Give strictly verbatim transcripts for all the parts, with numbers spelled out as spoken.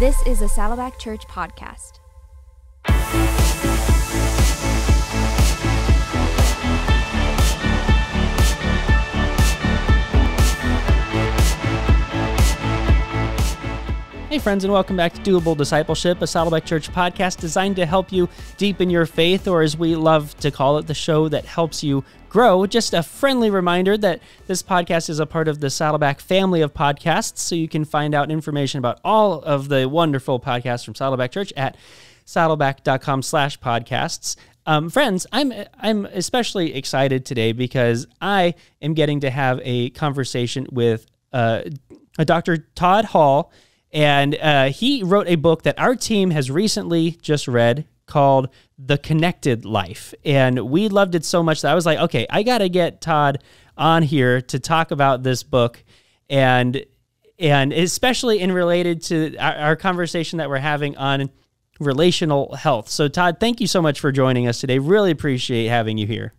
This is a Saddleback Church podcast. Hey friends, and welcome back to Doable Discipleship, a Saddleback Church podcast designed to help you deepen your faith, or as we love to call it, the show that helps you grow. Just a friendly reminder that this podcast is a part of the Saddleback family of podcasts, so you can find out information about all of the wonderful podcasts from Saddleback Church at saddleback.com slash podcasts. Um, friends, I'm I'm especially excited today because I am getting to have a conversation with uh, Doctor Todd Hall. And uh, he wrote a book that our team has recently just read called The Connected Life. And we loved it so much that I was like, okay, I got to get Todd on here to talk about this book. And and especially in related to our, our conversation that we're having on relational health. So Todd, thank you so much for joining us today. Really appreciate having you here.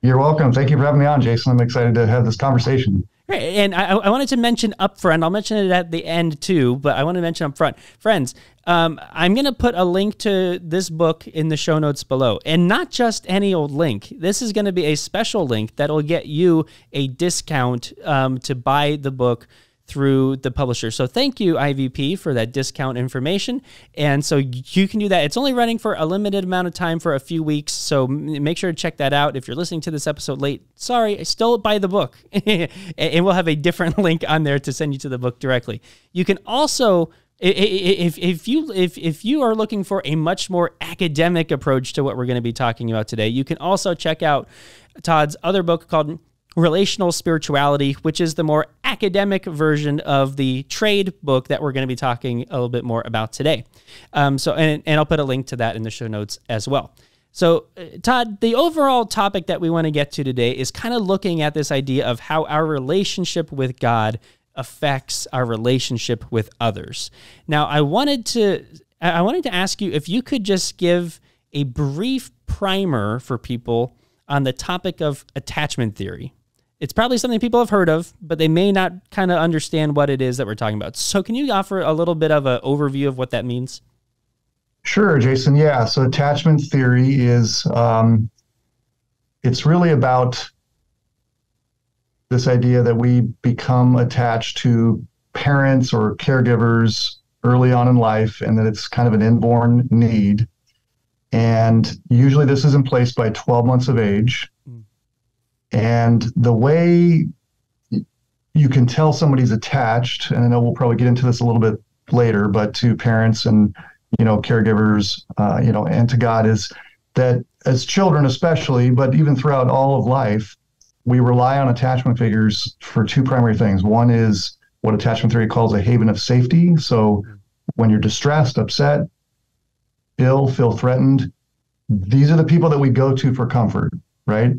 You're welcome. Thank you for having me on, Jason. I'm excited to have this conversation. Right. And I, I wanted to mention up front, I'll mention it at the end too, but I want to mention up front, friends, um, I'm going to put a link to this book in the show notes below, and not just any old link. This is going to be a special link that'll get you a discount um, to buy the book through the publisher. So thank you, I V P, for that discount information. And so you can do that. It's only running for a limited amount of time for a few weeks, so make sure to check that out. If you're listening to this episode late, sorry, still buy the book. And we'll have a different link on there to send you to the book directly. You can also, if, if, you, if, if you are looking for a much more academic approach to what we're going to be talking about today, you can also check out Todd's other book called Relational Spirituality, which is the more academic version of the trade book that we're going to be talking a little bit more about today. Um, so, and, and I'll put a link to that in the show notes as well. So, uh, Todd, the overall topic that we want to get to today is kind of looking at this idea of how our relationship with God affects our relationship with others. Now, I wanted to, I wanted to ask you if you could just give a brief primer for people on the topic of attachment theory. It's probably something people have heard of, but they may not kind of understand what it is that we're talking about. So can you offer a little bit of an overview of what that means? Sure, Jason. Yeah, so attachment theory is, um, it's really about this idea that we become attached to parents or caregivers early on in life, and that it's kind of an inborn need. And usually this is in place by twelve months of age. And the way you can tell somebody's attached, and I know we'll probably get into this a little bit later, but to parents and, you know, caregivers, uh, you know, and to God, is that as children especially, but even throughout all of life, we rely on attachment figures for two primary things. One is what attachment theory calls a haven of safety. So when you're distressed, upset, ill, feel threatened, these are the people that we go to for comfort, right?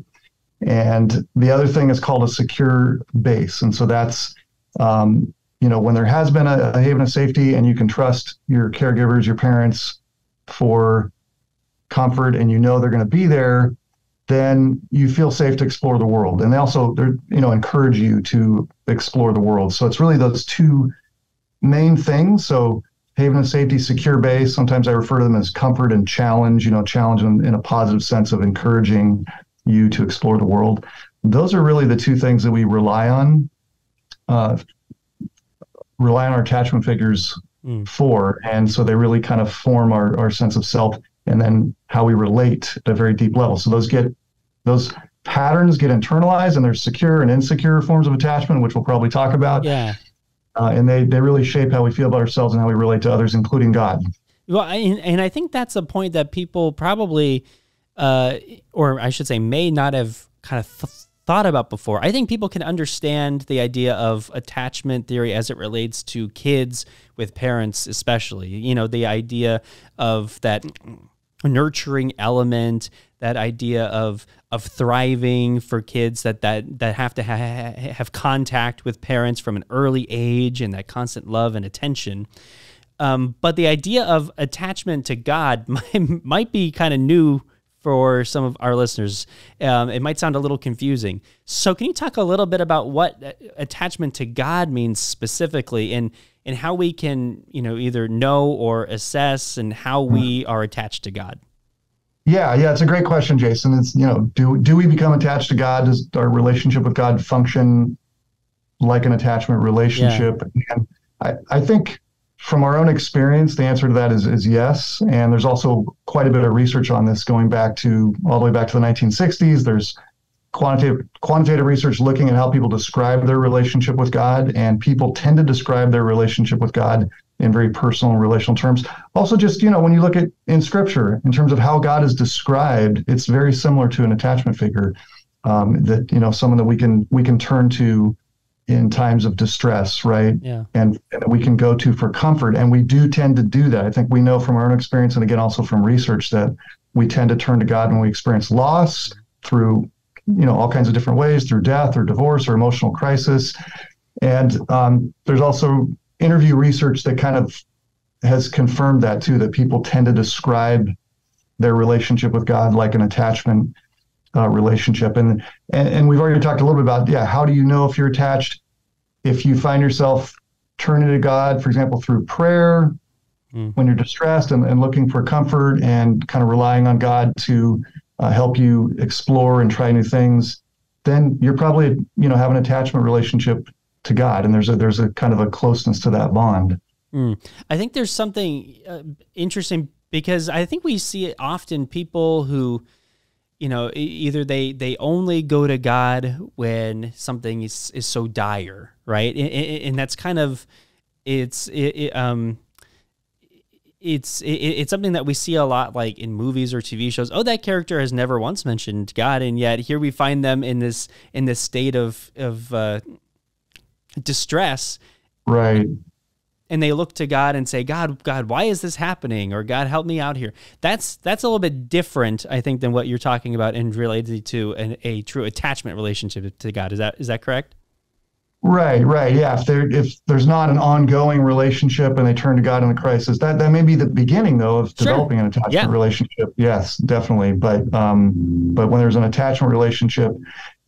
And the other thing is called a secure base. And so that's, um, you know, when there has been a, a haven of safety and you can trust your caregivers, your parents for comfort, and you know they're going to be there, then you feel safe to explore the world. And they also, they're, you know, encourage you to explore the world. So it's really those two main things. So haven of safety, secure base, sometimes I refer to them as comfort and challenge, you know, challenge in, in a positive sense of encouraging you to explore the world. Those are really the two things that we rely on, uh, rely on our attachment figures mm. for. And so they really kind of form our, our sense of self, and then how we relate at a very deep level. So those get, those patterns get internalized, and there's secure and insecure forms of attachment, which we'll probably talk about. Yeah. Uh, and they, they really shape how we feel about ourselves and how we relate to others, including God. Well, I, and I think that's a point that people probably, Uh, or I should say, may not have kind of th thought about before. I think people can understand the idea of attachment theory as it relates to kids with parents, especially, you know, the idea of that nurturing element, that idea of, of thriving for kids that, that, that have to ha have contact with parents from an early age, and that constant love and attention. Um, but the idea of attachment to God might, might be kind of new for some of our listeners. Um, it might sound a little confusing. So can you talk a little bit about what attachment to God means specifically, and and how we can, you know, either know or assess and how we are attached to God? Yeah, yeah, it's a great question, Jason. It's, you know, do do we become attached to God? Does our relationship with God function like an attachment relationship? Yeah. And I, I think from our own experience, the answer to that is, is yes. And there's also quite a bit of research on this going back to all the way back to the nineteen sixties. There's quantitative quantitative research looking at how people describe their relationship with God, and people tend to describe their relationship with God in very personal and relational terms. Also, just, you know, when you look at in Scripture, in terms of how God is described, it's very similar to an attachment figure, um, that, you know, someone that we can we can turn to in times of distress, right? Yeah. And, and we can go to for comfort. And we do tend to do that. I think we know from our own experience, and again, also from research, that we tend to turn to God when we experience loss through, you know, all kinds of different ways, through death or divorce or emotional crisis. And um, there's also interview research that kind of has confirmed that too, that people tend to describe their relationship with God like an attachment uh, relationship. And, and and we've already talked a little bit about, yeah, how do you know if you're attached? If you find yourself turning to God, for example, through prayer, mm. when you're distressed and, and looking for comfort and kind of relying on God to Uh, help you explore and try new things, then you're probably, you know, have an attachment relationship to God, and there's a there's a kind of a closeness to that bond. Mm. I think there's something uh, interesting, because I think we see it often, people who, you know, either they they only go to God when something is is so dire, right? And, and that's kind of it's it, it, um. It's it, it's something that we see a lot, like in movies or T V shows. Oh, that character has never once mentioned God, and yet here we find them in this in this state of of uh, distress, right? And they look to God and say, "God, God, why is this happening?" Or, "God, help me out here." That's that's a little bit different, I think, than what you're talking about in related to an, a true attachment relationship to God. Is that is that correct? Right, right, yeah. If there, if there's not an ongoing relationship and they turn to God in the crisis, that, that may be the beginning, though, of developing sure. an attachment yeah. relationship. Yes, definitely. But um, but when there's an attachment relationship,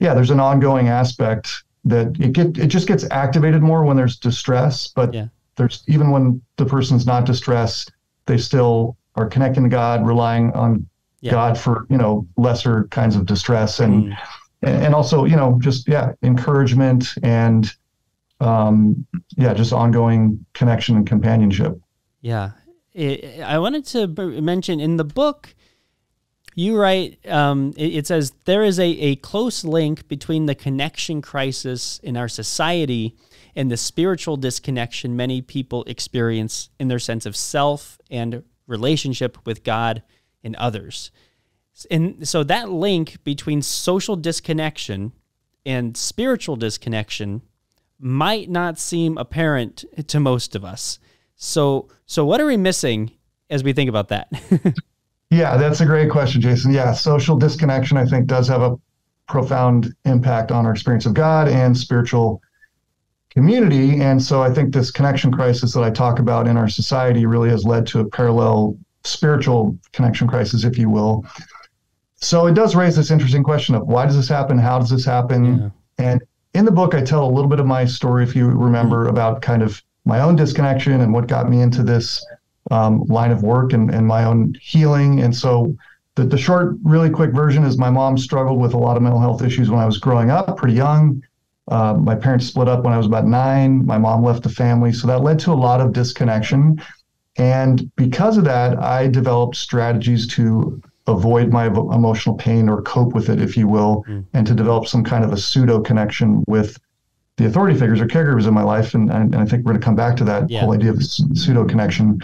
yeah, there's an ongoing aspect that it get it just gets activated more when there's distress. But yeah. there's even when the person's not distressed, they still are connecting to God, relying on yeah. God for, you know, lesser kinds of distress and. Mm. And also, you know, just, yeah, encouragement and, um, yeah, just ongoing connection and companionship. Yeah. It, I wanted to mention in the book, you write, um, it, it says, there is a, a close link between the connection crisis in our society and the spiritual disconnection many people experience in their sense of self and relationship with God and others. And so that link between social disconnection and spiritual disconnection might not seem apparent to most of us. So, so what are we missing as we think about that? Yeah, that's a great question, Jason. Yeah, social disconnection, I think, does have a profound impact on our experience of God and spiritual community. And so I think this connection crisis that I talk about in our society really has led to a parallel spiritual connection crisis, if you will. So it does raise this interesting question of, why does this happen? How does this happen? Yeah. And in the book, I tell a little bit of my story, if you remember, about kind of my own disconnection and what got me into this um, line of work and, and my own healing. And so the, the short, really quick version is, my mom struggled with a lot of mental health issues when I was growing up, pretty young. Uh, my parents split up when I was about nine. My mom left the family. So that led to a lot of disconnection. And because of that, I developed strategies to avoid my emotional pain, or cope with it, if you will, mm. and to develop some kind of a pseudo connection with the authority figures or caregivers in my life. And, and I think we're going to come back to that yeah. whole idea of pseudo connection.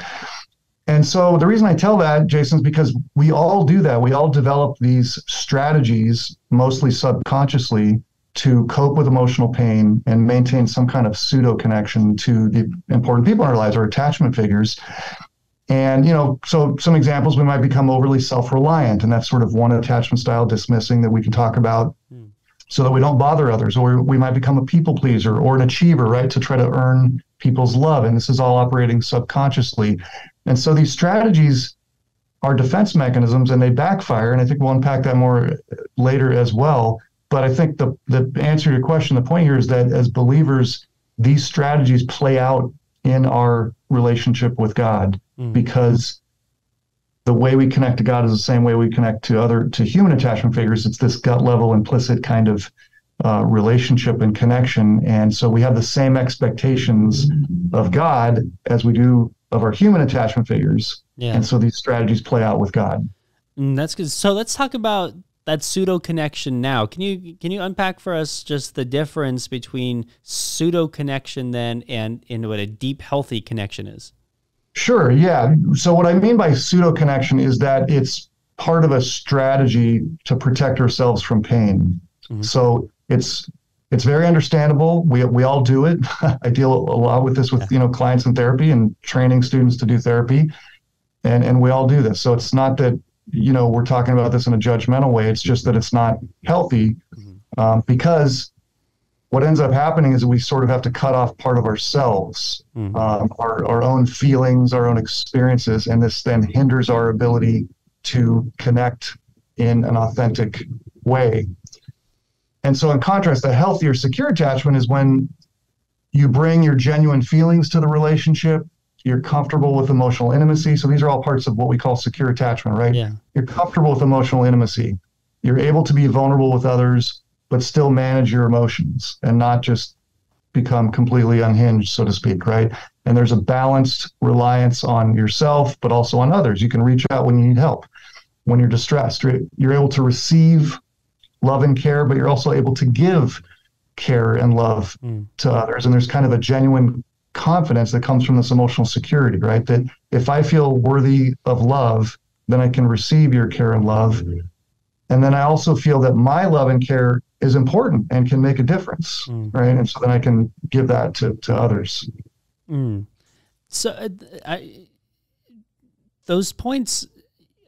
And so the reason I tell that, Jason, is because we all do that. We all develop these strategies, mostly subconsciously, to cope with emotional pain and maintain some kind of pseudo connection to the important people in our lives, or attachment figures. And, you know, so some examples, we might become overly self-reliant, and that's sort of one attachment style, dismissing, that we can talk about mm. so that we don't bother others. Or we might become a people pleaser or an achiever, right, to try to earn people's love. And this is all operating subconsciously. And so these strategies are defense mechanisms, and they backfire. And I think we'll unpack that more later as well. But I think the, the answer to your question, the point here, is that as believers, these strategies play out in our relationship with God, mm. because the way we connect to God is the same way we connect to other, to human attachment figures. It's this gut level, implicit kind of uh, relationship and connection. And so we have the same expectations of God as we do of our human attachment figures. Yeah. And so these strategies play out with God. And that's good. So let's talk about that pseudo connection now. Can you can you unpack for us just the difference between pseudo connection then and, and what a deep, healthy connection is? Sure, yeah. So what I mean by pseudo connection is that it's part of a strategy to protect ourselves from pain. Mm-hmm. So it's it's very understandable. We we all do it. I deal a lot with this with yeah. you know clients in therapy and training students to do therapy, and and we all do this. So it's not that, you know, we're talking about this in a judgmental way. It's just that it's not healthy, mm-hmm. um, because what ends up happening is we sort of have to cut off part of ourselves, mm-hmm. um, our, our own feelings, our own experiences. And this then hinders our ability to connect in an authentic way. And so in contrast, the healthier, secure attachment is when you bring your genuine feelings to the relationship. You're comfortable with emotional intimacy. So these are all parts of what we call secure attachment, right? Yeah. You're comfortable with emotional intimacy. You're able to be vulnerable with others, but still manage your emotions and not just become completely unhinged, so to speak, right? And there's a balanced reliance on yourself, but also on others. You can reach out when you need help, when you're distressed. You're able to receive love and care, but you're also able to give care and love mm. to others. And there's kind of a genuine confidence that comes from this emotional security, right? That if I feel worthy of love, then I can receive your care and love. And then I also feel that my love and care is important and can make a difference, mm. right? And so then I can give that to, to others. Mm. So uh, I, those points,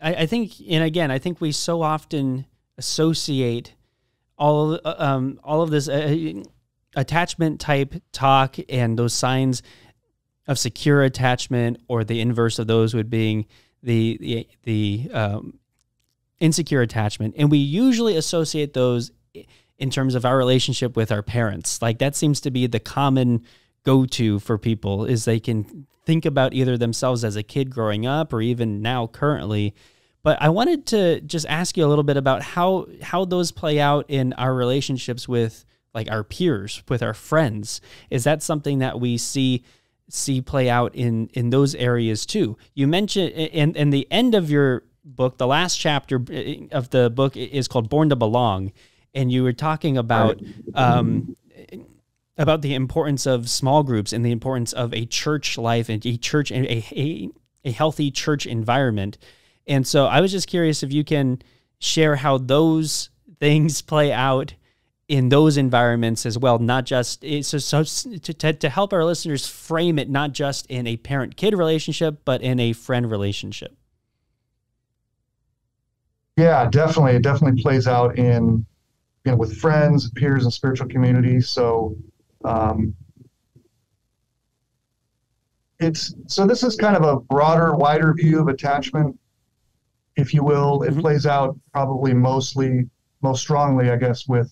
I, I think, and again, I think we so often associate all of, um, all of this uh, attachment type talk and those signs of secure attachment, or the inverse of those would being the the, the um, insecure attachment. And we usually associate those in terms of our relationship with our parents. Like that seems to be the common go-to for people, is they can think about either themselves as a kid growing up or even now currently. But I wanted to just ask you a little bit about how, how those play out in our relationships with like our peers, with our friends. Is that something that we see see play out in in those areas too? You mentioned in, in the end of your book, the last chapter of the book is called Born to Belong. And you were talking about um, about the importance of small groups and the importance of a church life and a church and a, a a healthy church environment. And so I was just curious if you can share how those things play out in those environments as well, not just so, so to to help our listeners frame it, not just in a parent-kid relationship, but in a friend relationship. Yeah, definitely, it definitely plays out in, you know, with friends, peers, and spiritual community. So, um, it's so this is kind of a broader, wider view of attachment, if you will. It mm-hmm. plays out probably mostly, most strongly, I guess, with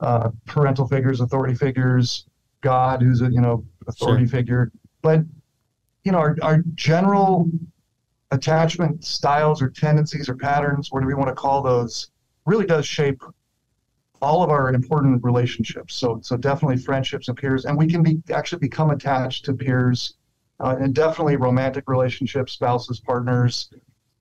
Uh, parental figures, authority figures, God, who's a, you know, authority sure. figure. But, you know, our, our general attachment styles or tendencies or patterns, whatever you want to call those, really does shape all of our important relationships. So, so definitely friendships and peers, and we can be actually become attached to peers, uh, and definitely romantic relationships, spouses, partners.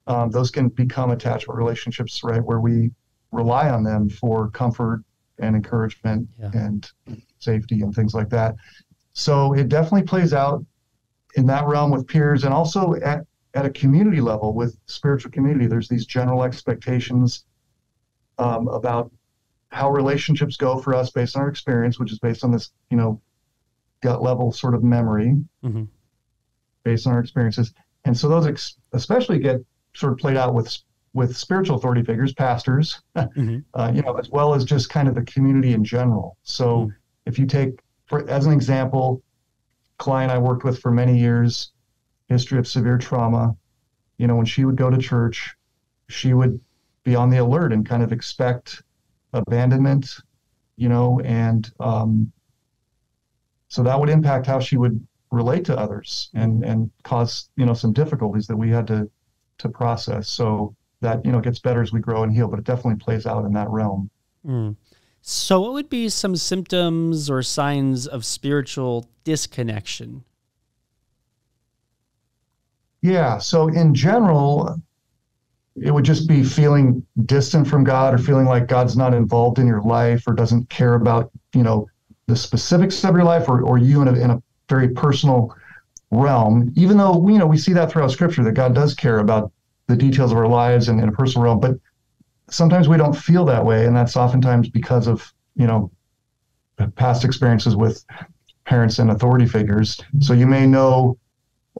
Um, those can become attachment relationships, right, where we rely on them for comfort and encouragement yeah. and safety and things like that. So it definitely plays out in that realm with peers, and also at, at a community level with spiritual community. There's these general expectations um, about how relationships go for us based on our experience, which is based on this, you know, gut level sort of memory mm-hmm. based on our experiences. And so those ex especially get sort of played out with with spiritual authority figures, pastors, mm-hmm. uh, you know, as well as just kind of the community in general. So mm-hmm. if you take, for, as an example, a client I worked with for many years, history of severe trauma, you know, when she would go to church, she would be on the alert and kind of expect abandonment, you know, and um, so that would impact how she would relate to others and, and cause, you know, some difficulties that we had to, to process. So that, you know, gets better as we grow and heal, but it definitely plays out in that realm. Mm. So what would be some symptoms or signs of spiritual disconnection? Yeah. So in general, it would just be feeling distant from God, or feeling like God's not involved in your life, or doesn't care about, you know, the specifics of your life, or, or you in a, in a very personal realm, even though, you know, we see that throughout Scripture, that God does care about the details of our lives and in a personal realm, but sometimes we don't feel that way. And that's oftentimes because of, you know, past experiences with parents and authority figures. So you may know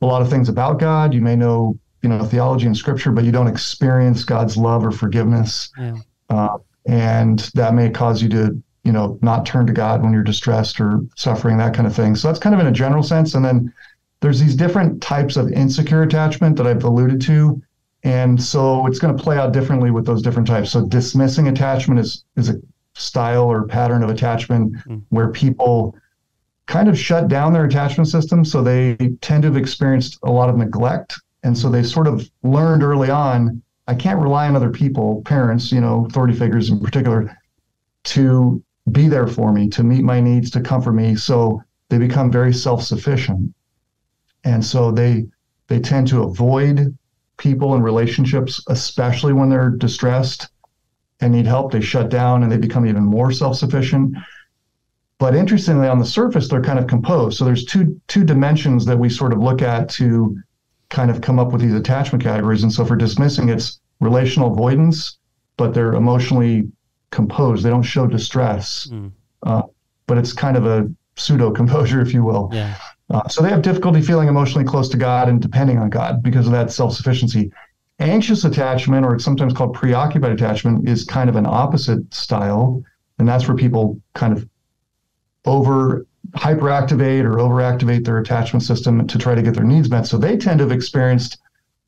a lot of things about God. You may know, you know, theology and Scripture, but you don't experience God's love or forgiveness. Yeah. Uh, and that may cause you to, you know, not turn to God when you're distressed or suffering, that kind of thing. So that's kind of in a general sense. And then there's these different types of insecure attachment that I've alluded to. And so it's going to play out differently with those different types. So dismissing attachment is, is a style or pattern of attachment mm. where people kind of shut down their attachment system. So they tend to have experienced a lot of neglect. And so they sort of learned early on, I can't rely on other people, parents, you know, authority figures in particular, to be there for me, to meet my needs, to comfort me. So they become very self-sufficient. And so they they tend to avoid people and relationships, especially when they're distressed and need help. They shut down and they become even more self-sufficient. But interestingly, on the surface, they're kind of composed. So there's two two dimensions that we sort of look at to kind of come up with these attachment categories. And so for dismissing, it's relational avoidance, but they're emotionally composed. They don't show distress, mm. uh, but it's kind of a pseudo composure, if you will. Yeah. Uh, so they have difficulty feeling emotionally close to God and depending on God because of that self-sufficiency. Anxious attachment, or it's sometimes called preoccupied attachment, is kind of an opposite style. And that's where people kind of over hyperactivate or overactivate their attachment system to try to get their needs met. So they tend to have experienced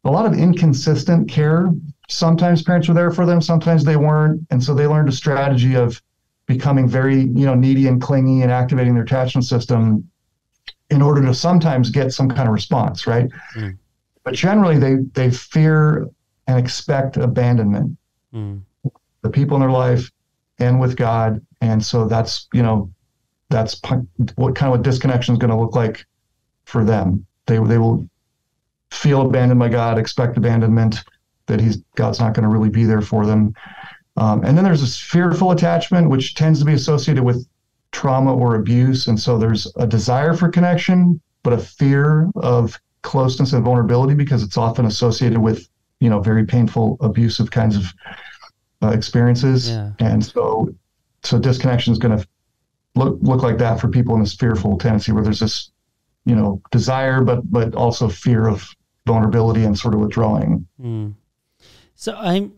a lot of inconsistent care. Sometimes parents were there for them, sometimes they weren't. And so they learned a strategy of becoming very, you know, needy and clingy and activating their attachment system in order to sometimes get some kind of response, right? Mm. But generally they they fear and expect abandonment, mm. the people in their life and with God. And so that's, you know, that's what kind of what disconnection is going to look like for them. They they will feel abandoned by God, expect abandonment, that he's God's not going to really be there for them. Um, and then there's this fearful attachment, which tends to be associated with trauma or abuse. And so there's a desire for connection, but a fear of closeness and vulnerability because it's often associated with, you know, very painful, abusive kinds of uh, experiences. Yeah. And so, so disconnection is going to Look, look like that for people in this fearful tendency where there's this, you know, desire, but, but also fear of vulnerability and sort of withdrawing. Mm. So I'm,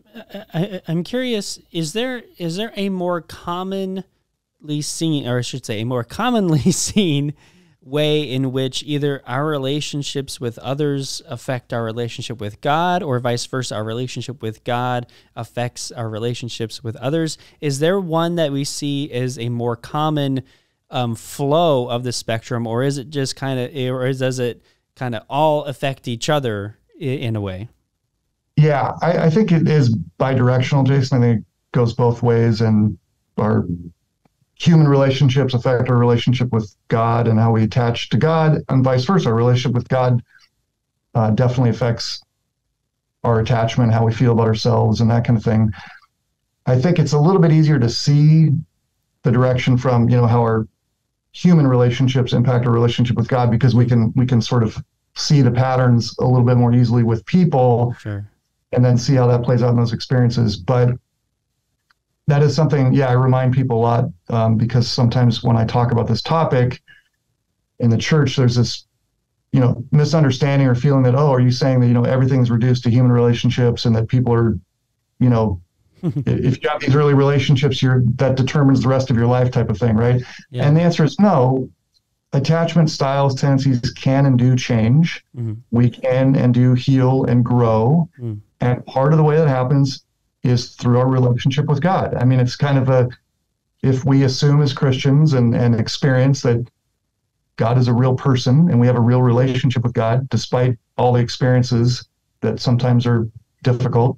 I, I'm curious, is there, is there a more commonly seen, or I should say a more commonly seen way in which either our relationships with others affect our relationship with God, or vice versa, our relationship with God affects our relationships with others? Is there one that we see as a more common um, flow of the spectrum, or is it just kind of, or does it kind of all affect each other in a way? Yeah, I, I think it is bi-directional, Jason. I think it goes both ways, and our human relationships affect our relationship with God and how we attach to God, and vice versa. Our relationship with God uh, definitely affects our attachment, how we feel about ourselves, and that kind of thing. I think it's a little bit easier to see the direction from, you know, how our human relationships impact our relationship with God, because we can we can sort of see the patterns a little bit more easily with people, sure, and then see how that plays out in those experiences. But that is something, yeah, I remind people a lot um, because sometimes when I talk about this topic in the church, there's this, you know, misunderstanding or feeling that, oh, are you saying that, you know, everything's reduced to human relationships and that people are, you know, if you have these early relationships, you're, that determines the rest of your life type of thing, right? Yeah. And the answer is no. Attachment styles, tendencies can and do change. Mm-hmm. We can and do heal and grow. Mm-hmm. And part of the way that happens is through our relationship with God. I mean, it's kind of a, if we assume as Christians and, and experience that God is a real person, and we have a real relationship with God, despite all the experiences that sometimes are difficult,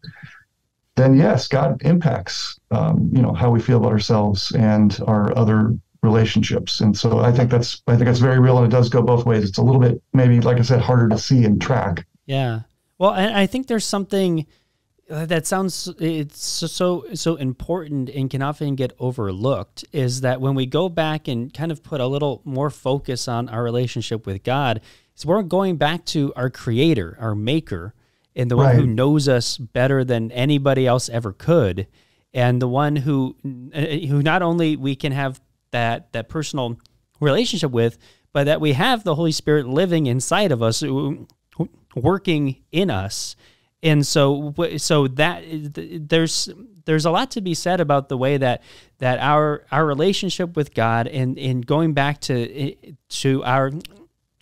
then yes, God impacts, um, you know, how we feel about ourselves and our other relationships. And so I think that's, I think that's very real, and it does go both ways. It's a little bit, maybe, like I said, harder to see and track. Yeah. Well, I, I think there's something that sounds, it's so, so important and can often get overlooked, is that when we go back and kind of put a little more focus on our relationship with God, is we're going back to our creator, our maker, and the right. one who knows us better than anybody else ever could. And the one who, who not only we can have that, that personal relationship with, but that we have the Holy Spirit living inside of us, working in us. And so, so that there's, there's a lot to be said about the way that, that our, our relationship with God and, and going back to, to our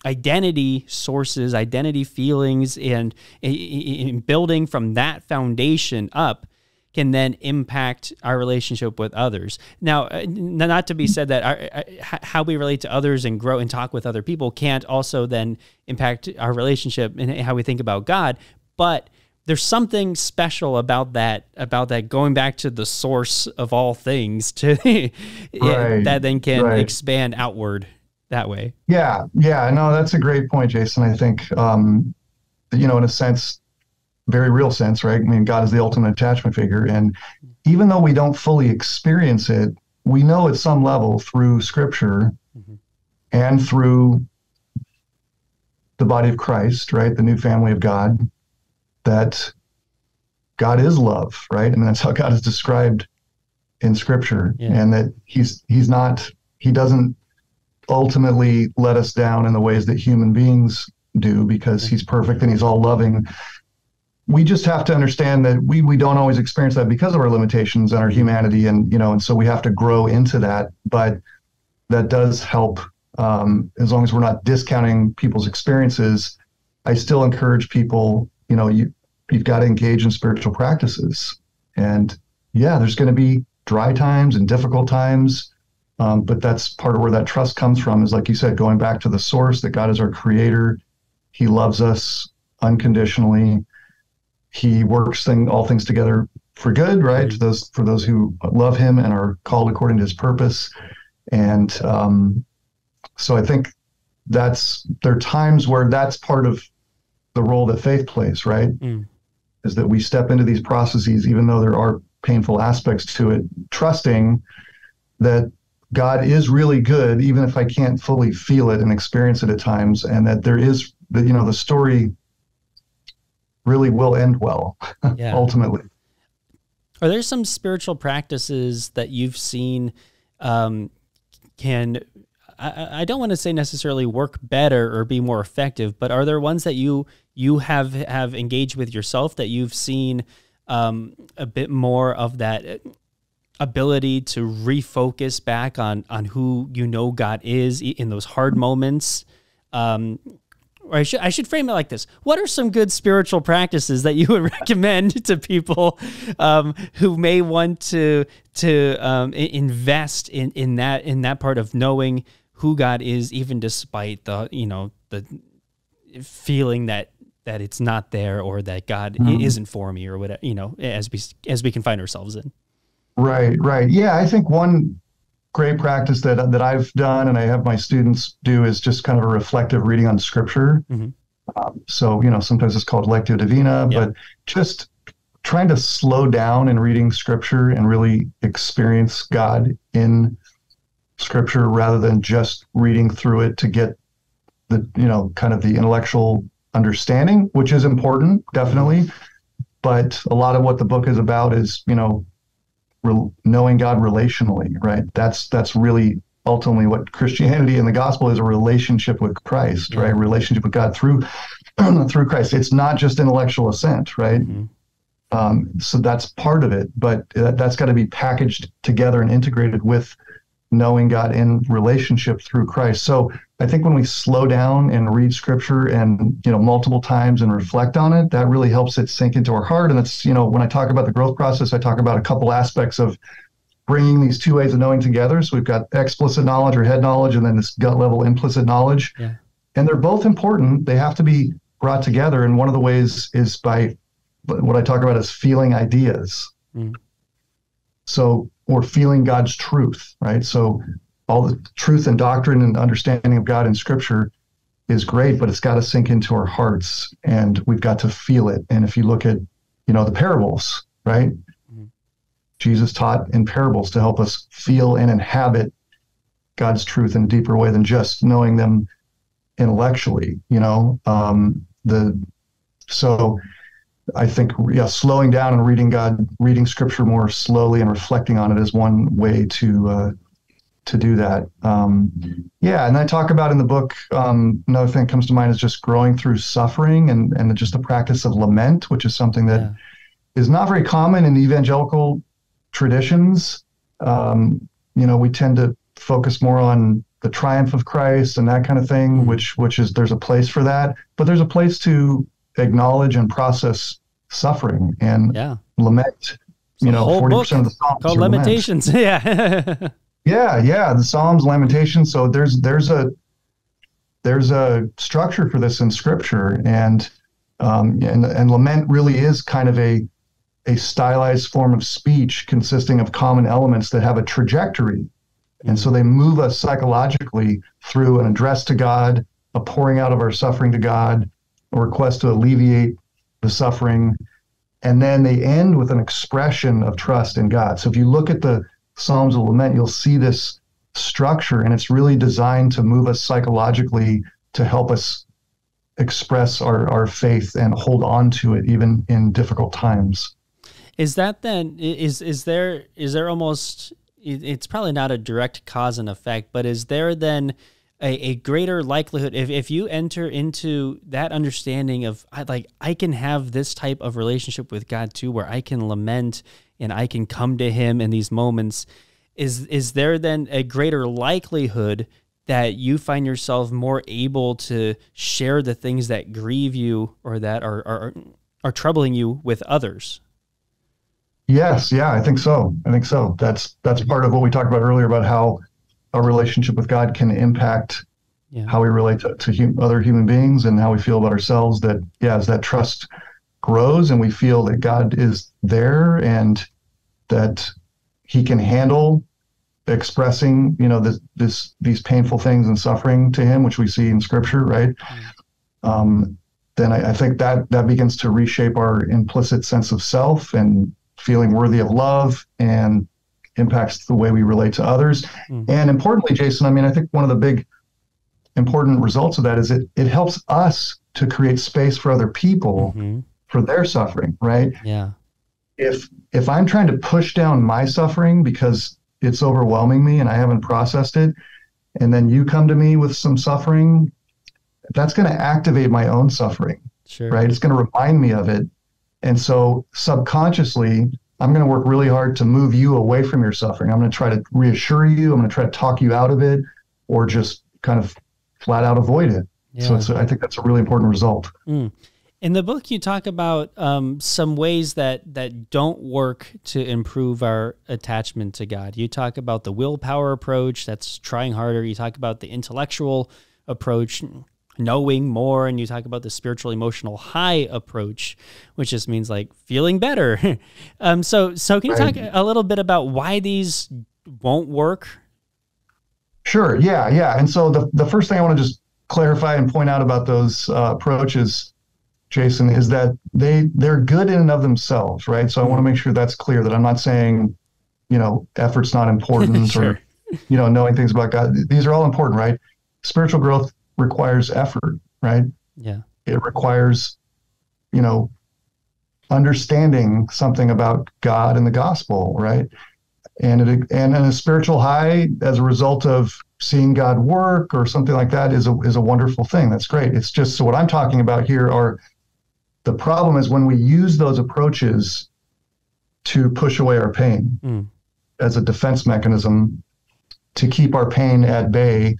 identity sources, identity feelings, and, and building from that foundation up can then impact our relationship with others. Now, not to be said that our, how we relate to others and grow and talk with other people can't also then impact our relationship and how we think about God, but there's something special about that, about that going back to the source of all things to right, that then can right. expand outward that way. Yeah. Yeah. No, that's a great point, Jason. I think, um, you know, in a sense, very real sense, right? I mean, God is the ultimate attachment figure. And even though we don't fully experience it, we know at some level through Scripture mm-hmm. and through the body of Christ, right? The new family of God, that God is love, right? I mean, that's how God is described in Scripture, yeah. and that he's, he's not, he doesn't ultimately let us down in the ways that human beings do, because he's perfect and he's all loving. We just have to understand that we, we don't always experience that because of our limitations and our humanity. And, you know, and so we have to grow into that, but that does help. Um, as long as we're not discounting people's experiences, I still encourage people, you know, you, you've got to engage in spiritual practices, and yeah, there's going to be dry times and difficult times. Um, but that's part of where that trust comes from, is, like you said, going back to the source, that God is our creator. He loves us unconditionally. He works thing, all things together for good, right? To those, for those who love him and are called according to his purpose. And um, so I think that's, there are times where that's part of the role that faith plays, right? Mm. Is that we step into these processes, even though there are painful aspects to it, trusting that God is really good, even if I can't fully feel it and experience it at times, and that there is, that, you know, the story really will end well, yeah. ultimately. Are there some spiritual practices that you've seen um, can, I, I don't want to say necessarily work better or be more effective, but are there ones that you you have, have engaged with yourself that you've seen um, a bit more of that ability to refocus back on, on who you know God is in those hard moments? Um, or I should, I should frame it like this. What are some good spiritual practices that you would recommend to people um, who may want to, to um, invest in, in that, in that part of knowing who God is, even despite the, you know, the feeling that, that it's not there, or that God mm-hmm. isn't for me, or whatever, you know, as we, as we can find ourselves in. Right, right. Yeah, I think one great practice that that I've done, and I have my students do, is just kind of a reflective reading on Scripture. Mm-hmm. Um, so, you know, sometimes it's called Lectio Divina, yeah. but just trying to slow down in reading Scripture and really experience God in Scripture, rather than just reading through it to get the, you know, kind of the intellectual understanding, which is important, definitely. But a lot of what the book is about is, you know, knowing God relationally, right? That's that's really ultimately what Christianity and the gospel is, a relationship with Christ, right? Relationship with God through through Christ. It's not just intellectual assent, right? Mm-hmm. Um, so that's part of it, but that, that's got to be packaged together and integrated with knowing God in relationship through Christ. So I think when we slow down and read Scripture, and, you know, multiple times, and reflect on it, that really helps it sink into our heart. And that's, you know, when I talk about the growth process, I talk about a couple aspects of bringing these two ways of knowing together. So we've got explicit knowledge or head knowledge, and then this gut level implicit knowledge. Yeah. And they're both important. They have to be brought together. And one of the ways is by what I talk about is feeling ideas. Mm. So, or feeling God's truth, right? So all the truth and doctrine and understanding of God in Scripture is great, but it's got to sink into our hearts, and we've got to feel it. And if you look at, you know, the parables, right? Mm-hmm. Jesus taught in parables to help us feel and inhabit God's truth in a deeper way than just knowing them intellectually, you know? Um, the so I think, yeah, slowing down and reading God, reading Scripture more slowly and reflecting on it is one way to uh, to do that. Um, yeah, and I talk about in the book, um, another thing that comes to mind is just growing through suffering and, and just the practice of lament, which is something that yeah. is not very common in evangelical traditions. Um, you know, we tend to focus more on the triumph of Christ and that kind of thing, mm-hmm. which which is, there's a place for that, but there's a place to acknowledge and process suffering and yeah. lament. So you know, forty percent of the Psalms called Lamentations. Yeah. yeah. Yeah. The Psalms, Lamentations. So there's, there's a, there's a structure for this in Scripture, and, um, and, and lament really is kind of a, a stylized form of speech consisting of common elements that have a trajectory. And so they move us psychologically through an address to God, a pouring out of our suffering to God, a request to alleviate the suffering, and then they end with an expression of trust in God. So if you look at the Psalms of Lament, you'll see this structure, and it's really designed to move us psychologically to help us express our, our faith and hold on to it even in difficult times. Is that then, is, is there, is there almost, it's probably not a direct cause and effect, but is there then A, a greater likelihood if, if you enter into that understanding of like, I can have this type of relationship with God too, where I can lament and I can come to him in these moments, is, is there then a greater likelihood that you find yourself more able to share the things that grieve you or that are, are, are troubling you with others? Yes. Yeah, I think so. I think so. That's, that's part of what we talked about earlier about how our relationship with God can impact yeah. how we relate to, to hum, other human beings and how we feel about ourselves. That, yeah, as that trust grows and we feel that God is there and that he can handle expressing, you know, this, this, these painful things and suffering to him, which we see in Scripture, right? Um, then I, I think that that begins to reshape our implicit sense of self and feeling worthy of love, and impacts the way we relate to others. Mm-hmm. And importantly, Jason, I mean, I think one of the big important results of that is it, it helps us to create space for other people mm-hmm. for their suffering, right? Yeah. If, if I'm trying to push down my suffering because it's overwhelming me and I haven't processed it, and then you come to me with some suffering, that's going to activate my own suffering, sure. right? It's going to remind me of it. And so subconsciously, I'm going to work really hard to move you away from your suffering. I'm going to try to reassure you. I'm going to try to talk you out of it, or just kind of flat out avoid it. Yeah. So it's a, I think that's a really important result. Mm. In the book, you talk about um, some ways that, that don't work to improve our attachment to God. You talk about the willpower approach, that's trying harder. You talk about the intellectual approach, knowing more, and you talk about the spiritual emotional high approach, which just means like feeling better. um, so, so can you talk a little bit about why these won't work? Sure. Yeah. Yeah. And so the, the first thing I want to just clarify and point out about those uh, approaches, Jason, is that they, they're good in and of themselves. Right. So I want to make sure that's clear, that I'm not saying, you know, effort's not important sure. or, you know, knowing things about God. These are all important, right? Spiritual growth requires effort, right? Yeah. It requires, you know, understanding something about God and the gospel, right? And it, and a spiritual high as a result of seeing God work or something like that is a, is a wonderful thing. That's great. It's just, so what I'm talking about here are, the problem is when we use those approaches to push away our pain mm. as a defense mechanism to keep our pain at bay.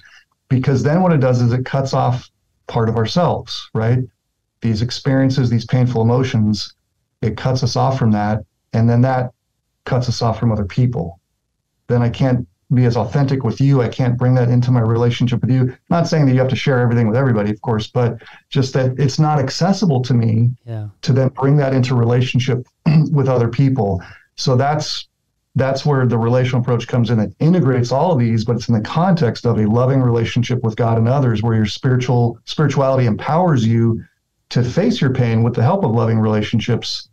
Because then what it does is it cuts off part of ourselves, right? These experiences, these painful emotions, it cuts us off from that. And then that cuts us off from other people. then I can't be as authentic with you. I can't bring that into my relationship with you. Not saying that you have to share everything with everybody, of course, but just that it's not accessible to me yeah. to then bring that into relationship with other people. So that's that's where the relational approach comes in. It integrates all of these, but it's in the context of a loving relationship with God and others, where your spiritual spirituality empowers you to face your pain with the help of loving relationships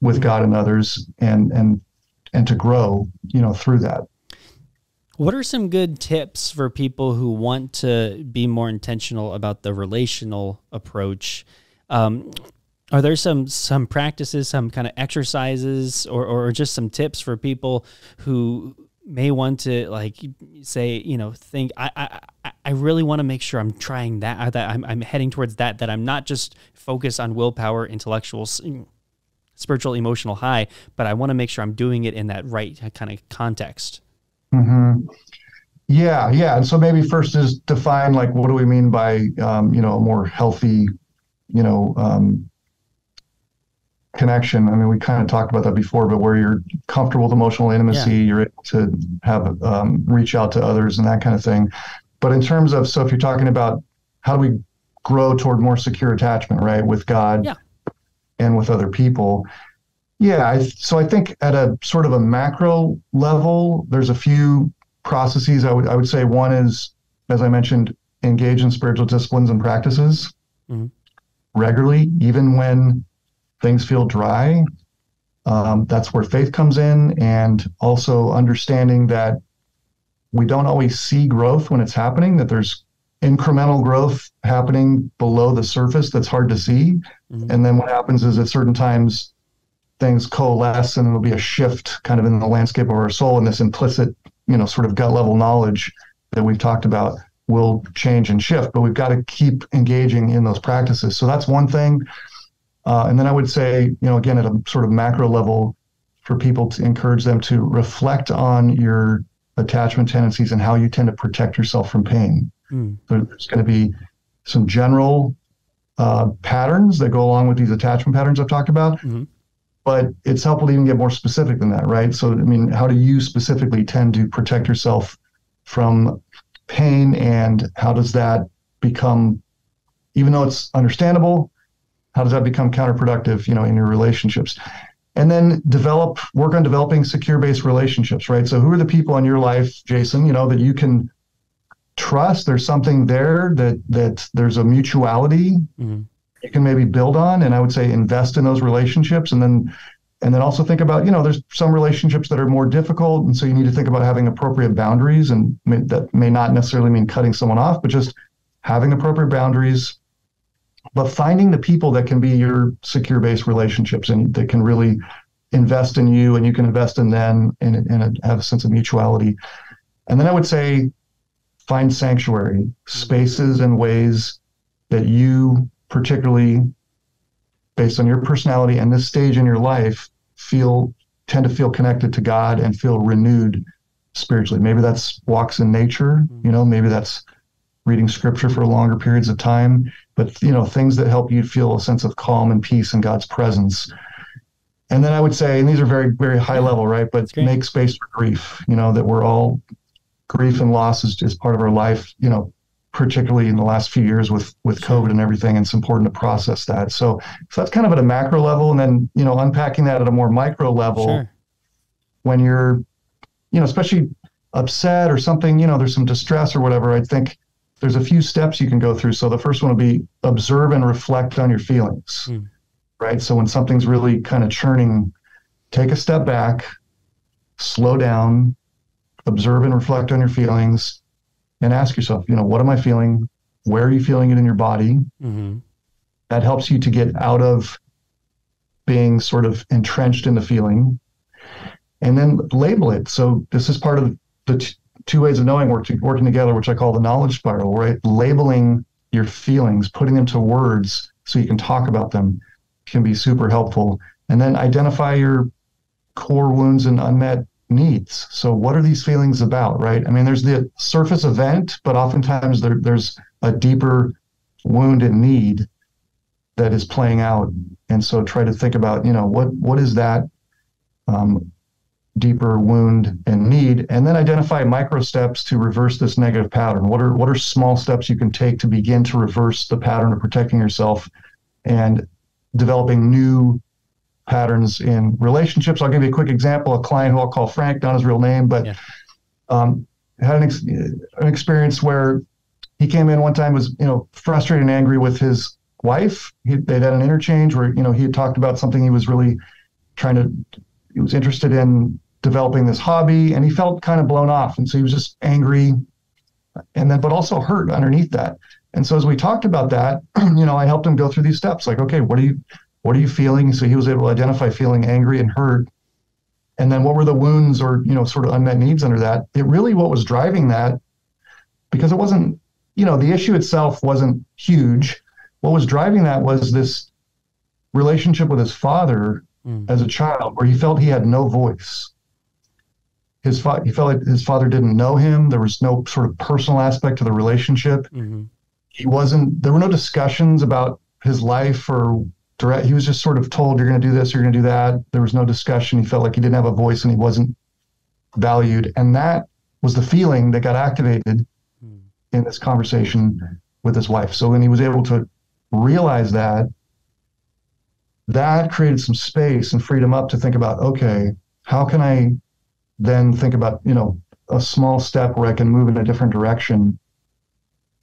with mm-hmm. God and others, and and and to grow, you know, through that. What are some good tips for people who want to be more intentional about the relational approach? Um, are there some some practices, some kind of exercises, or or just some tips for people who may want to, like, say, you know, think I I I really want to make sure I'm trying that that I'm I'm heading towards that that I'm not just focused on willpower, intellectual, spiritual, emotional high, but I want to make sure I'm doing it in that right kind of context. Mm-hmm. Yeah, yeah. And so maybe first is define, like, what do we mean by, um, you know, a more healthy, you know, um, connection? I mean, we kind of talked about that before, but where you're comfortable with emotional intimacy, yeah. you're able to have, um, reach out to others and that kind of thing. But in terms of, so if you're talking about how do we grow toward more secure attachment, right, with God yeah. and with other people. Yeah, I, so I think at a sort of a macro level, there's a few processes. I would I would say one is, as I mentioned, engage in spiritual disciplines and practices mm-hmm. regularly, even when things feel dry. Um, that's where faith comes in, and also understanding that we don't always see growth when it's happening, that there's incremental growth happening below the surface that's hard to see. Mm-hmm. And then what happens is at certain times, things coalesce and it'll be a shift kind of in the landscape of our soul, and this implicit, you know, sort of gut level knowledge that we've talked about will change and shift, but we've got to keep engaging in those practices. So that's one thing. Uh, and then I would say, you know, again, at a sort of macro level, for people to encourage them to reflect on your attachment tendencies and how you tend to protect yourself from pain. Mm. So there's going to be some general uh, patterns that go along with these attachment patterns I've talked about. Mm-hmm. But it's helpful to even get more specific than that, right? So, I mean, how do you specifically tend to protect yourself from pain, and how does that become, even though it's understandable, how does that become counterproductive, you know, in your relationships? And then develop, work on developing secure-based relationships, right? So who are the people in your life, Jason, you know, that you can trust? There's something there that, that there's a mutuality. Mm-hmm. You can maybe build on, and I would say invest in those relationships, and then and then also think about, you know, there's some relationships that are more difficult, and so you need to think about having appropriate boundaries, and may, that may not necessarily mean cutting someone off, but just having appropriate boundaries, but finding the people that can be your secure based relationships and that can really invest in you and you can invest in them, and, and have a sense of mutuality. And then I would say find sanctuary spaces and ways that you, particularly based on your personality and this stage in your life, feel tend to feel connected to God and feel renewed spiritually. Maybe that's walks in nature, you know, maybe that's reading scripture for longer periods of time, but, you know, things that help you feel a sense of calm and peace in God's presence. And then I would say, and these are very, very high level, right? But make space for grief, you know, that we're all, grief and loss is just part of our life, you know, particularly in the last few years with, with COVID and everything, and it's important to process that. So, so that's kind of at a macro level, and then, you know, unpacking that at a more micro level, sure. when you're, you know, especially upset or something, you know, there's some distress or whatever, I think there's a few steps you can go through. So the first one will be observe and reflect on your feelings, mm. right? So when something's really kind of churning, take a step back, slow down, observe and reflect on your feelings, and ask yourself, you know, what am I feeling? Where are you feeling it in your body? Mm-hmm. That helps you to get out of being sort of entrenched in the feeling, and then label it. So this is part of the t two ways of knowing work to, working together, which I call the knowledge spiral, right? Labeling your feelings, putting them to words so you can talk about them, can be super helpful. And then identify your core wounds and unmet needs. So what are these feelings about, right? I mean, there's the surface event, but oftentimes there, there's a deeper wound and need that is playing out. And so try to think about, you know, what what is that? Um, deeper wound and need, and then identify micro steps to reverse this negative pattern. What are what are small steps you can take to begin to reverse the pattern of protecting yourself and developing new patterns in relationships? I'll give you a quick example. A client who I'll call Frank, not his real name, but yeah. um, had an, ex- an experience where he came in one time, was you know frustrated and angry with his wife. He, they'd had an interchange where you know he had talked about something he was really trying to. He was interested in developing this hobby, and he felt kind of blown off. And so he was just angry and then, but also hurt underneath that. And so as we talked about that, you know, I helped him go through these steps. Like, okay, what are you, what are you feeling? So he was able to identify feeling angry and hurt. And then what were the wounds or, you know, sort of unmet needs under that? It really, what was driving that, because it wasn't, you know, the issue itself wasn't huge. What was driving that was this relationship with his father as a child, where he felt he had no voice. His fa- he felt like his father didn't know him. There was no sort of personal aspect to the relationship. Mm-hmm. He wasn't, there were no discussions about his life or direct, he was just sort of told, you're going to do this, you're going to do that. There was no discussion. He felt like he didn't have a voice and he wasn't valued. And that was the feeling that got activated mm. in this conversation with his wife. So when he was able to realize that, that created some space and freedom up to think about, okay, how can I then think about, you know, a small step where I can move in a different direction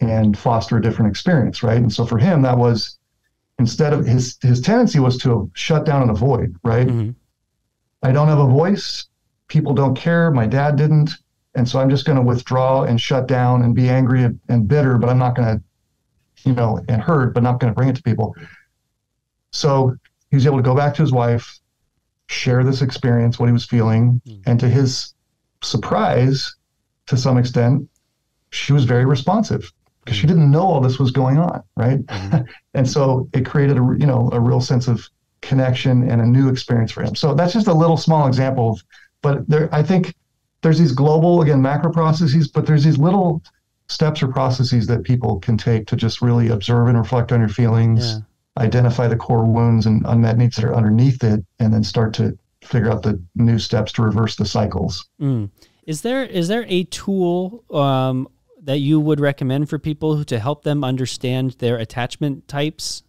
and foster a different experience, right? And so for him, that was, instead of his, his tendency was to shut down and avoid, right? Mm-hmm. I don't have a voice. People don't care. My dad didn't. And so I'm just going to withdraw and shut down and be angry and, and bitter, but I'm not going to, you know, and hurt, but not going to bring it to people. So he was able to go back to his wife, share this experience, what he was feeling. Mm. And to his surprise, to some extent, she was very responsive because mm. she didn't know all this was going on, right? Mm. And so it created a, you know, a real sense of connection and a new experience for him. So that's just a little small example of, but there, I think there's these global, again, macro processes, but there's these little steps or processes that people can take to just really observe and reflect on your feelings. Yeah. Identify the core wounds and unmet needs that are underneath it, and then start to figure out the new steps to reverse the cycles. Mm. Is there is there a tool um, that you would recommend for people to help them understand their attachment types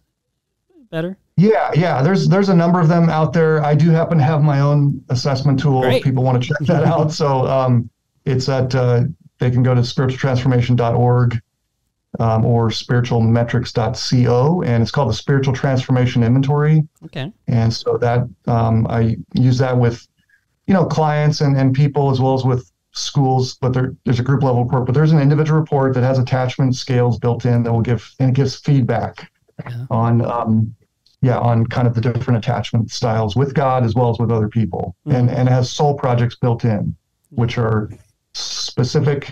better? Yeah, yeah. There's there's a number of them out there. I do happen to have my own assessment tool. Great. If people want to check that out. So um, it's at uh, they can go to spiritual transformation dot org. Um, or spiritual metrics dot co, and it's called the Spiritual Transformation Inventory. Okay. And so that um, I use that with, you know, clients and, and people as well as with schools. But there, there's a group level report, but there's an individual report that has attachment scales built in that will give, and it gives feedback yeah. on, um, yeah, on kind of the different attachment styles with God as well as with other people, mm-hmm. and and it has soul projects built in, which are specific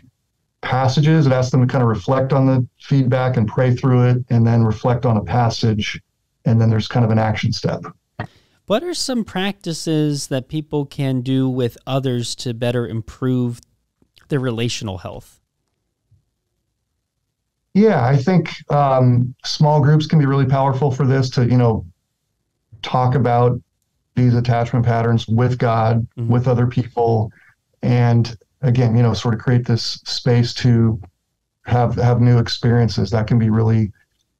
passages. It asks them to kind of reflect on the feedback and pray through it, and then reflect on a passage, and then there's kind of an action step. What are some practices that people can do with others to better improve their relational health? Yeah, I think um, small groups can be really powerful for this, to, you know, talk about these attachment patterns with God, mm-hmm. with other people, and again, you know, sort of create this space to have have new experiences. That can be really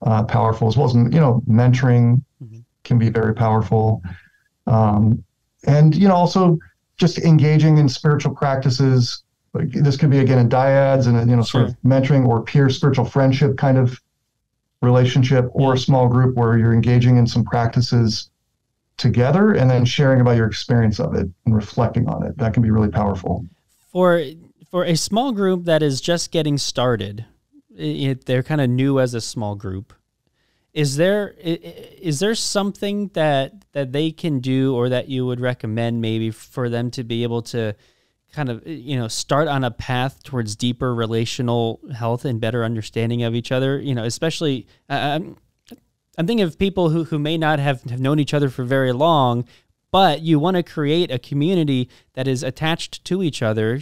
uh, powerful, as well as, you know, mentoring mm-hmm. can be very powerful. Um, and, you know, also just engaging in spiritual practices. Like this could be, again, in dyads and, you know, sort sure. of mentoring or peer spiritual friendship kind of relationship, or yeah. a small group where you're engaging in some practices together and then sharing about your experience of it and reflecting on it. That can be really powerful. For for a small group that is just getting started, it, they're kind of new as a small group. Is there is there something that that they can do, or that you would recommend maybe for them to be able to kind of, you know, start on a path towards deeper relational health and better understanding of each other? You know, especially um, I'm thinking of people who who may not have, have known each other for very long. But you want to create a community that is attached to each other.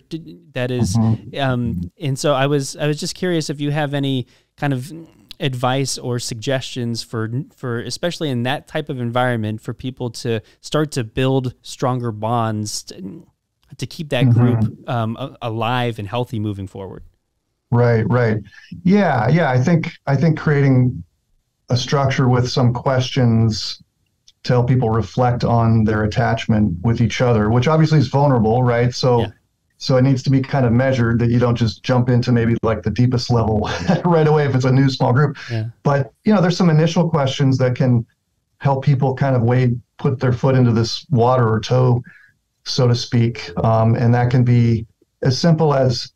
That is, mm-hmm. um, and so I was, I was just curious if you have any kind of advice or suggestions for, for especially in that type of environment, for people to start to build stronger bonds to keep that group mm-hmm. um, alive and healthy moving forward. Right, right. Yeah, yeah. I think I think creating a structure with some questions to help people reflect on their attachment with each other, which obviously is vulnerable, right? So, yeah. so it needs to be kind of measured, that you don't just jump into maybe like the deepest level right away if it's a new small group. Yeah. But, you know, there's some initial questions that can help people kind of wade, put their foot into this water or toe, so to speak. Um, and that can be as simple as,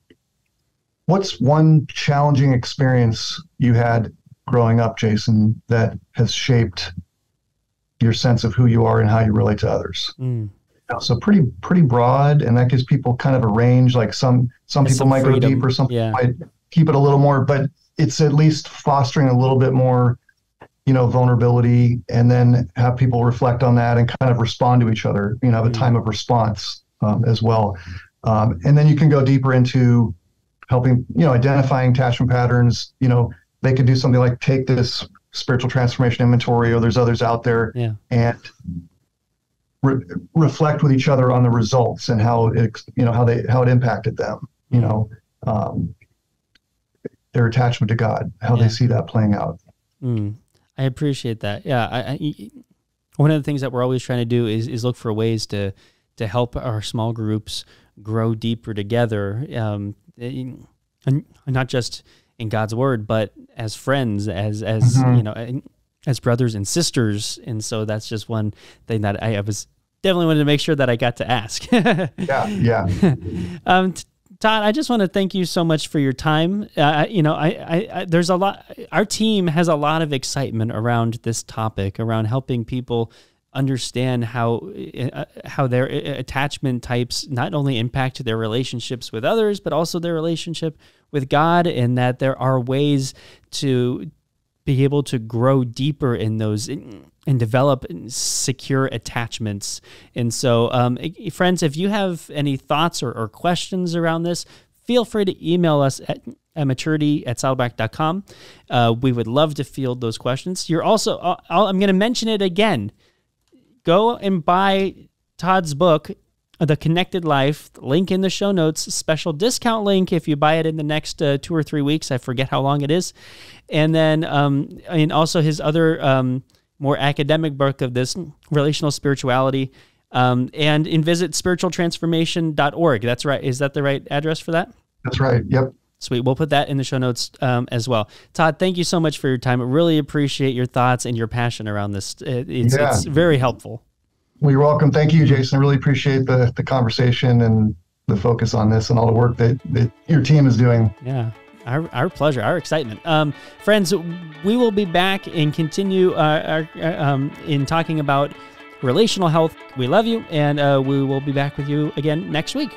what's one challenging experience you had growing up, Jason, that has shaped your sense of who you are and how you relate to others? Mm. So pretty, pretty broad. And that gives people kind of a range, like some, some people some might freedom. go deeper, some yeah. might keep it a little more, but it's at least fostering a little bit more, you know, vulnerability, and then have people reflect on that and kind of respond to each other, you know, have a mm. time of response um, as well. Um, and then you can go deeper into helping, you know, identifying attachment patterns. You know, they could do something like take this spiritual transformation inventory, or there's others out there, yeah. and re- reflect with each other on the results and how it, you know, how they, how it impacted them, you mm. know, um, their attachment to God, how yeah. they see that playing out. Mm. I appreciate that. Yeah. I, I, one of the things that we're always trying to do is, is look for ways to, to help our small groups grow deeper together. Um, In, in, not just in God's word, but as friends, as, as, mm-hmm. you know, in, as brothers and sisters. And so that's just one thing that I, I was definitely wanted to make sure that I got to ask. yeah. Yeah. um, Todd, I just want to thank you so much for your time. Uh, you know, I, I, I, there's a lot, our team has a lot of excitement around this topic, around helping people understand how uh, how their attachment types not only impact their relationships with others, but also their relationship with God, and that there are ways to be able to grow deeper in those and develop secure attachments. And so, um, friends, if you have any thoughts or, or questions around this, feel free to email us at at maturity at saddleback dot com. Uh, we would love to field those questions. You're also, I'll, I'm going to mention it again, go and buy Todd's book, The Connected Life, link in the show notes, special discount link if you buy it in the next uh, two or three weeks. I forget how long it is. And then, um, and also his other um, more academic book of this, Relational Spirituality, um, and, and visit spiritual transformation dot org. That's right. Is that the right address for that? That's right. Yep. Sweet. We'll put that in the show notes um, as well. Todd, thank you so much for your time. I really appreciate your thoughts and your passion around this. It's, yeah. it's very helpful. Well, you're welcome. Thank you, Jason. I really appreciate the, the conversation and the focus on this and all the work that, that your team is doing. Yeah, our, our pleasure, our excitement. Um, friends, we will be back and continue uh, our, um, in talking about relational health. We love you, and uh, we will be back with you again next week.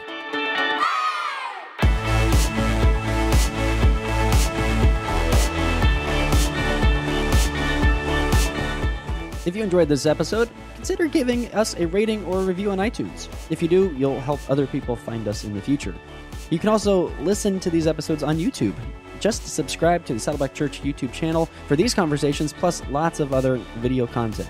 If you enjoyed this episode, consider giving us a rating or a review on iTunes. If you do, you'll help other people find us in the future. You can also listen to these episodes on YouTube. Just subscribe to the Saddleback Church YouTube channel for these conversations, plus lots of other video content.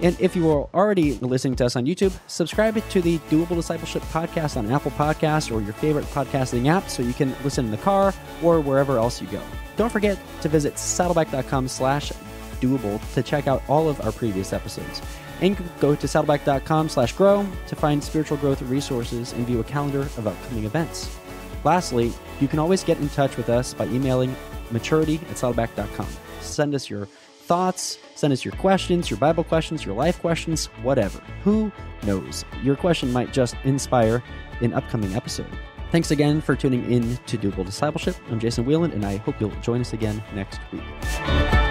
And if you are already listening to us on YouTube, subscribe to the Doable Discipleship podcast on Apple Podcasts or your favorite podcasting app so you can listen in the car or wherever else you go. Don't forget to visit saddleback.com slash doable to check out all of our previous episodes, and go to saddleback.com slash grow to find spiritual growth resources and view a calendar of upcoming events. Lastly, you can always get in touch with us by emailing maturity at saddleback.com. Send us your thoughts, send us your questions, your Bible questions, your life questions, whatever. Who knows? Your question might just inspire an upcoming episode. Thanks again for tuning in to Doable Discipleship. I'm Jason Wieland, and I hope you'll join us again next week.